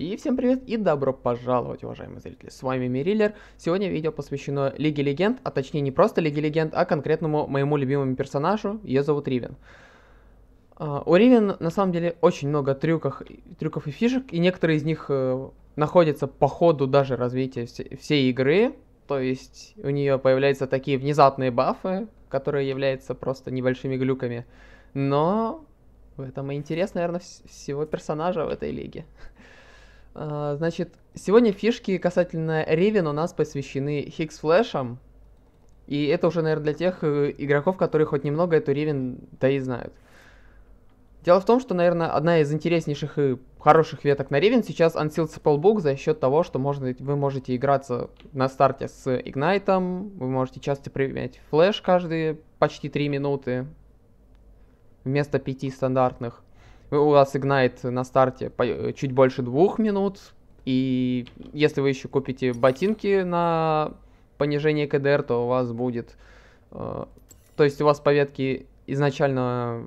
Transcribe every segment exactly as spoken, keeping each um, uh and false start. И всем привет и добро пожаловать, уважаемые зрители, с вами Мерилер. Сегодня видео посвящено Лиге Легенд, а точнее не просто Лиге Легенд, а конкретному моему любимому персонажу, ее зовут Ривен. Uh, у Ривен на самом деле очень много трюков, трюков и фишек, и некоторые из них uh, находятся по ходу даже развития вс всей игры, то есть у нее появляются такие внезапные бафы, которые являются просто небольшими глюками, но в этом и интерес, наверное, вс всего персонажа в этой лиге. Uh, значит, сегодня фишки касательно Ривен у нас посвящены Хекс-флэшам, и это уже, наверное, для тех uh, игроков, которые хоть немного эту Ривен да и знают. Дело в том, что, наверное, одна из интереснейших и хороших веток на Ривен сейчас Unsealed Spellbook за счет того, что можно, вы можете играться на старте с Игнайтом, вы можете часто применять флэш каждые почти три минуты вместо пяти стандартных. У вас Игнайт на старте чуть больше двух минут, и если вы еще купите ботинки на понижение КДР, то у вас будет... Э, то есть у вас по ветке изначально...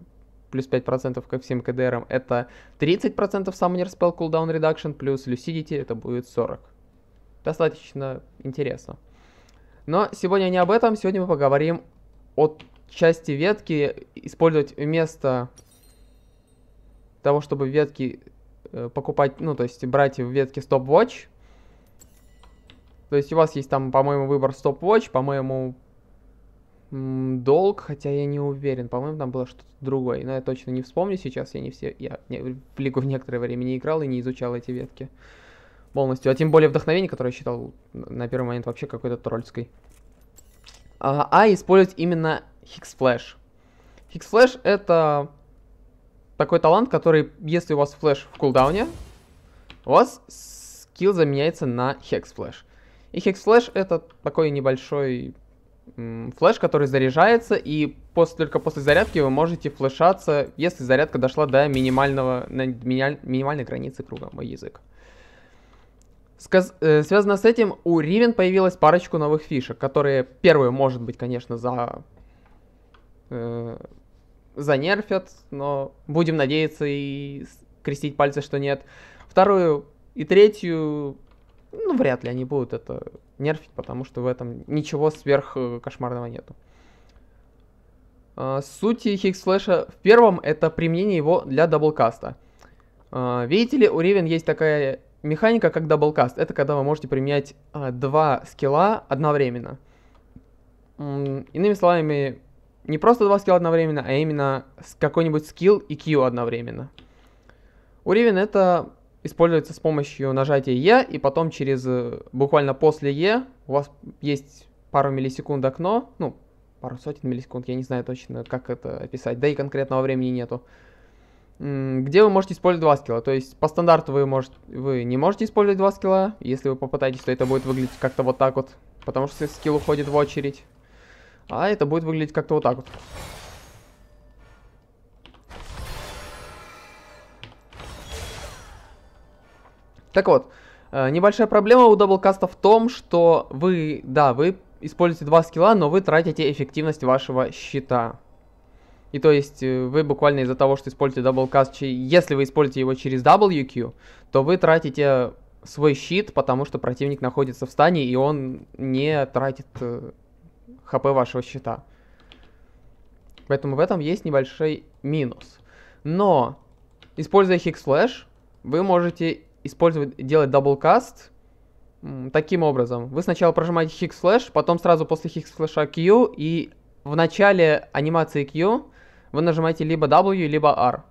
плюс пять процентов ко всем КДРам, это тридцать процентов Summoner Spell Cooldown Reduction, плюс Lucidity, это будет сорок процентов. Достаточно интересно. Но сегодня не об этом, сегодня мы поговорим о части ветки, использовать вместо того, чтобы ветки э, покупать, ну, то есть брать в ветке Stopwatch. То есть у вас есть там, по-моему, выбор Stopwatch, по-моему... Долг, хотя я не уверен, по-моему, там было что-то другое, но я точно не вспомню сейчас, я не все, я не, в Лигу в некоторое время не играл и не изучал эти ветки полностью, а тем более Вдохновение, которое я считал на первый момент вообще какой-то тролльской. А, а использовать именно Hex-flash. Hex-flash это такой талант, который, если у вас флэш в кулдауне, у вас скилл заменяется на Hex-flash. И Hex-flash это такой небольшой... флэш, который заряжается, и после, только после зарядки вы можете флешаться, если зарядка дошла до минимального, минимальной границы круга, мой язык. Сказ, э, связано с этим, у Ривен появилась парочку новых фишек, которые первые, может быть, конечно, за, э, занерфят, но будем надеяться и крестить пальцы, что нет. Вторую и третью... Ну, вряд ли они будут это нерфить, потому что в этом ничего сверх кошмарного нету. Суть Хекс-флэша в первом это применение его для даблкаста. Видите ли, у Ривен есть такая механика, как даблкаст. Это когда вы можете применять два скилла одновременно. Иными словами, не просто два скилла одновременно, а именно какой-нибудь скилл и Q одновременно. У Ривен это... используется с помощью нажатия Е, и потом через, буквально после Е, у вас есть пару миллисекунд окно, ну, пару сотен миллисекунд, я не знаю точно, как это описать, да и конкретного времени нету, где вы можете использовать два скилла, то есть по стандарту вы, можете, вы не можете использовать два скилла, если вы попытаетесь, то это будет выглядеть как-то вот так вот, потому что скилл уходит в очередь, а это будет выглядеть как-то вот так вот. Так вот, небольшая проблема у даблкаста в том, что вы, да, вы используете два скилла, но вы тратите эффективность вашего щита. И то есть вы буквально из-за того, что используете даблкаст, если вы используете его через дабл ю кью, то вы тратите свой щит, потому что противник находится в стане, и он не тратит хп вашего щита. Поэтому в этом есть небольшой минус. Но, используя Хекс-флэш, вы можете... использовать, делать даблкаст таким образом. Вы сначала прожимаете Hex-flash, потом сразу после Hex-flash Q, и в начале анимации Q вы нажимаете либо W, либо R.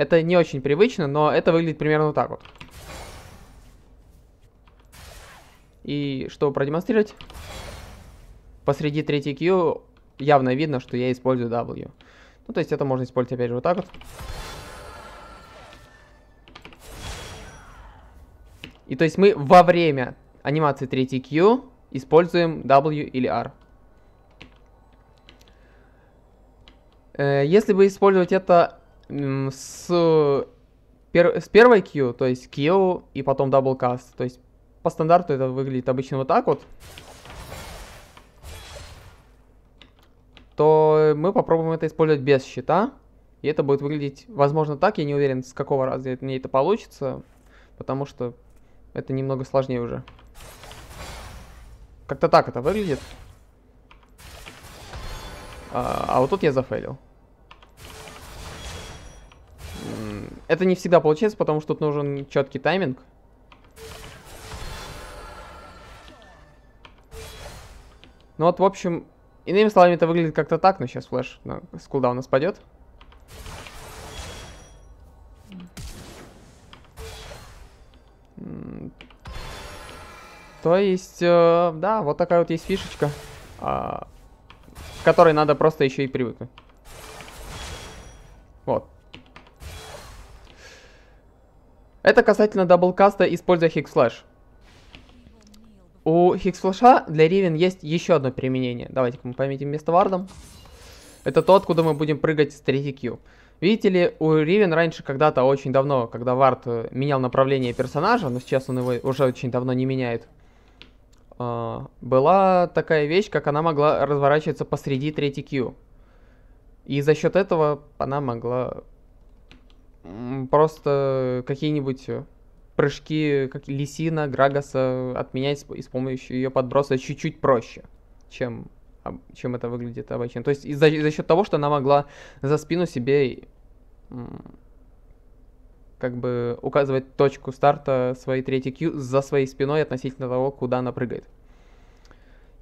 Это не очень привычно, но это выглядит примерно так вот. И чтобы продемонстрировать, посреди третьей Q явно видно, что я использую W. Ну, то есть это можно использовать опять же вот так вот. И то есть мы во время анимации три Q используем W или R. Если бы использовать это с, пер с первой Q, то есть Q и потом даблкаст, то есть по стандарту это выглядит обычно вот так вот, то мы попробуем это использовать без щита. И это будет выглядеть, возможно, так. Я не уверен, с какого раза мне это получится, потому что... Это немного сложнее уже. Как-то так это выглядит. А, а вот тут я зафейлил. Это не всегда получается, потому что тут нужен четкий тайминг. Ну вот, в общем, иными словами, это выглядит как-то так. Но сейчас флэш на, с кулдауна спадет. То есть, э, да, вот такая вот есть фишечка, э, к которой надо просто еще и привыкнуть. Вот. Это касательно даблкаста, используя Hex-flash. У Hex-flash для Riven есть еще одно применение. Давайте-ка мы пометим место вардом. Это то, откуда мы будем прыгать с три Q. Видите ли, у Riven раньше когда-то, очень давно, когда вард менял направление персонажа, но сейчас он его уже очень давно не меняет, была такая вещь, как она могла разворачиваться посреди три Q. И за счет этого она могла просто какие-нибудь прыжки, как Лисина, Грагаса, отменять с помощью ее подброса чуть-чуть проще, чем... чем это выглядит обычно. То есть и за, и за счет того, что она могла за спину себе как бы указывать точку старта своей третьей Q за своей спиной относительно того, куда она прыгает.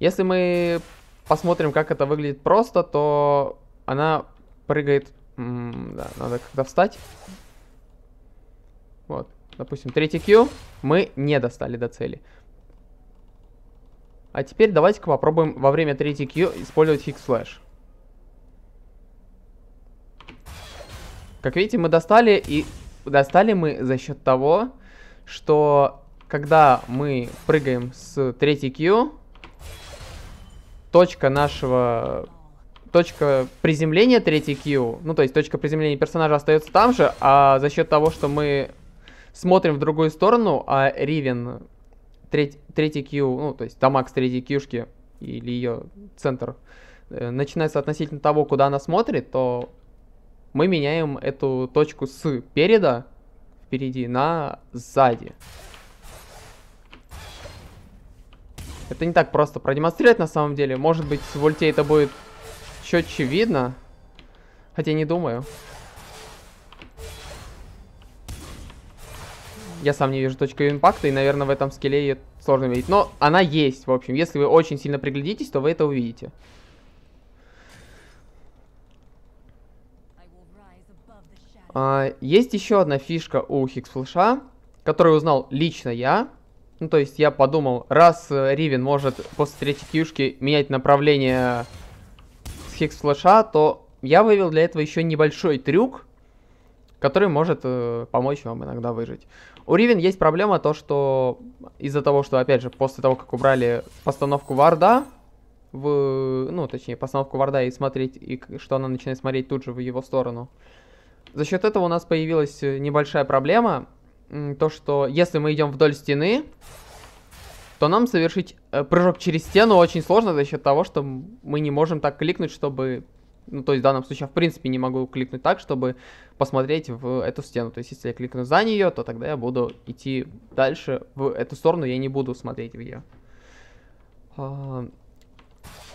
Если мы посмотрим, как это выглядит просто, то она прыгает... Да, надо как-то встать. Вот, допустим, третья Q мы не достали до цели. А теперь давайте-ка попробуем во время три Q использовать Hex-flash. Как видите, мы достали, и достали мы за счет того, что когда мы прыгаем с три Q, точка нашего... Точка приземления три Q, ну то есть точка приземления персонажа остается там же, а за счет того, что мы смотрим в другую сторону, а Riven... три Q, ну, то есть дамаг с три Q-шки или ее центр э, начинается относительно того, куда она смотрит, то мы меняем эту точку с переда, впереди, на сзади. Это не так просто продемонстрировать на самом деле. Может быть, в ульте это будет четче видно, хотя не думаю. Я сам не вижу точку импакта, и, наверное, в этом скилле ее сложно видеть. Но она есть, в общем. Если вы очень сильно приглядитесь, то вы это увидите. А, есть еще одна фишка у Hex-flash, которую узнал лично я. Ну, то есть я подумал, раз Riven может после третьей кьюшки менять направление с Hex-flash, то я вывел для этого еще небольшой трюк, который может э, помочь вам иногда выжить. У Riven есть проблема то, что из-за того, что, опять же, после того, как убрали постановку варда, в, ну, точнее, постановку варда и смотреть, и что она начинает смотреть тут же в его сторону, за счет этого у нас появилась небольшая проблема, то, что если мы идем вдоль стены, то нам совершить э, прыжок через стену очень сложно за счет того, что мы не можем так кликнуть, чтобы... Ну, то есть в данном случае я, в принципе, не могу кликнуть так, чтобы посмотреть в эту стену. То есть, если я кликну за нее, то тогда я буду идти дальше в эту сторону, я не буду смотреть в нее. А...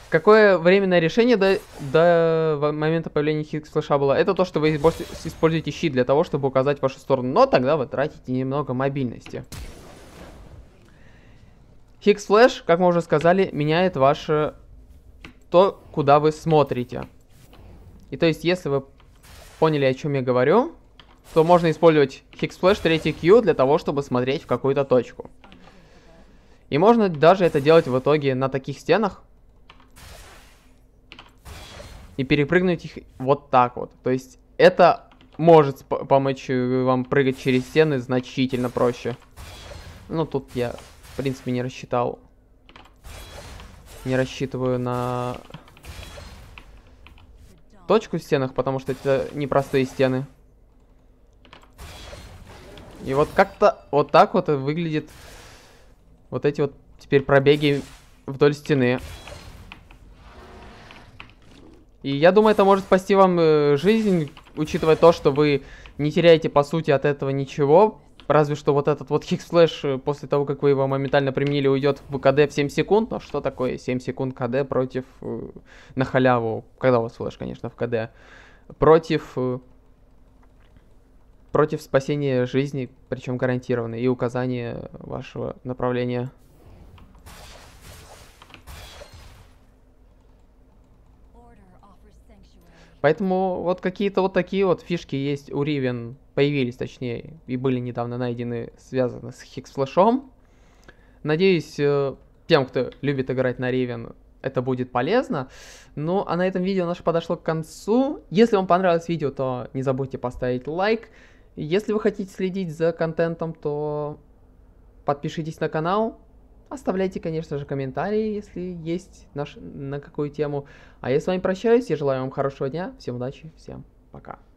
Какое временное решение до, до момента появления Hex-flash было? Это то, что вы используете щит для того, чтобы указать вашу сторону, но тогда вы тратите немного мобильности. Hex-flash, как мы уже сказали, меняет ваше то, куда вы смотрите. И то есть, если вы поняли, о чем я говорю, то можно использовать Hex-flash три Q для того, чтобы смотреть в какую-то точку. И можно даже это делать в итоге на таких стенах. И перепрыгнуть их вот так вот. То есть, это может помочь вам прыгать через стены значительно проще. Ну, тут я, в принципе, не рассчитал. Не рассчитываю на... точку в стенах, потому что это непростые стены. И вот как-то вот так вот выглядит вот эти вот теперь пробеги вдоль стены. И я думаю, это может спасти вам жизнь, учитывая то, что вы не теряете по сути от этого ничего, Разве что вот этот вот Hex-flash, после того, как вы его моментально применили, уйдет в КД в семь секунд. Но что такое семь секунд КД против э, на халяву, когда у вас флэш, конечно, в КД, против, э, против спасения жизни, причем гарантированно, и указание вашего направления. Поэтому вот какие-то вот такие вот фишки есть у Riven, появились точнее, и были недавно найдены, связаны с Hex-флэшом. Надеюсь, тем, кто любит играть на Riven, это будет полезно. Ну, а на этом видео наше подошло к концу. Если вам понравилось видео, то не забудьте поставить лайк. Если вы хотите следить за контентом, то подпишитесь на канал. Оставляйте, конечно же, комментарии, если есть наш, на какую тему. А я с вами прощаюсь, я желаю вам хорошего дня, всем удачи, всем пока.